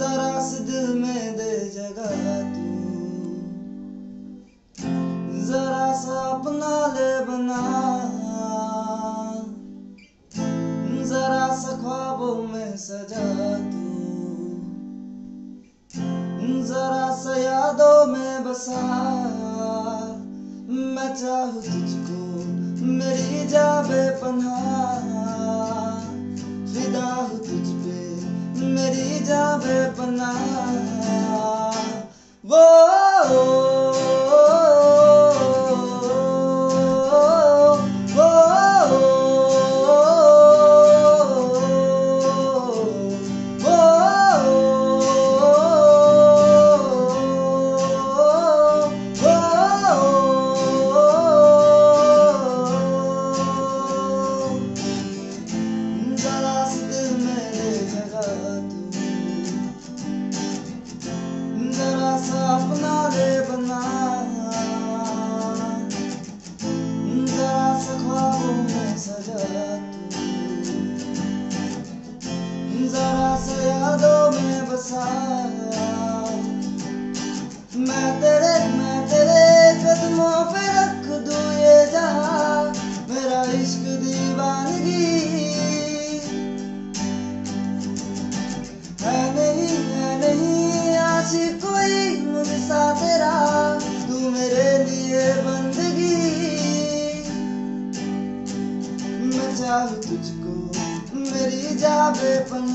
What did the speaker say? जरा सी दिल में दे जगह तू, जरा सा अपना ले बना, जरा सा ख्वाबों में सजा तू, जरा सा यादों में बसा। मैं चाहूँ तुझको मेरी जा बेपनाह, फिदा हूँ तुझ पे मेरी जा बेपनाह। वो जरा सा यादों में बसा। मैं तेरे कदमों पे रख दूं ये जहां, मेरा इश्क दीवानगी है नहीं आशिक कोई मुझसा तेरा, तू मेरे लिए बंदगी। मैं चाहूँ तुझको मेरी जा बेपनाह।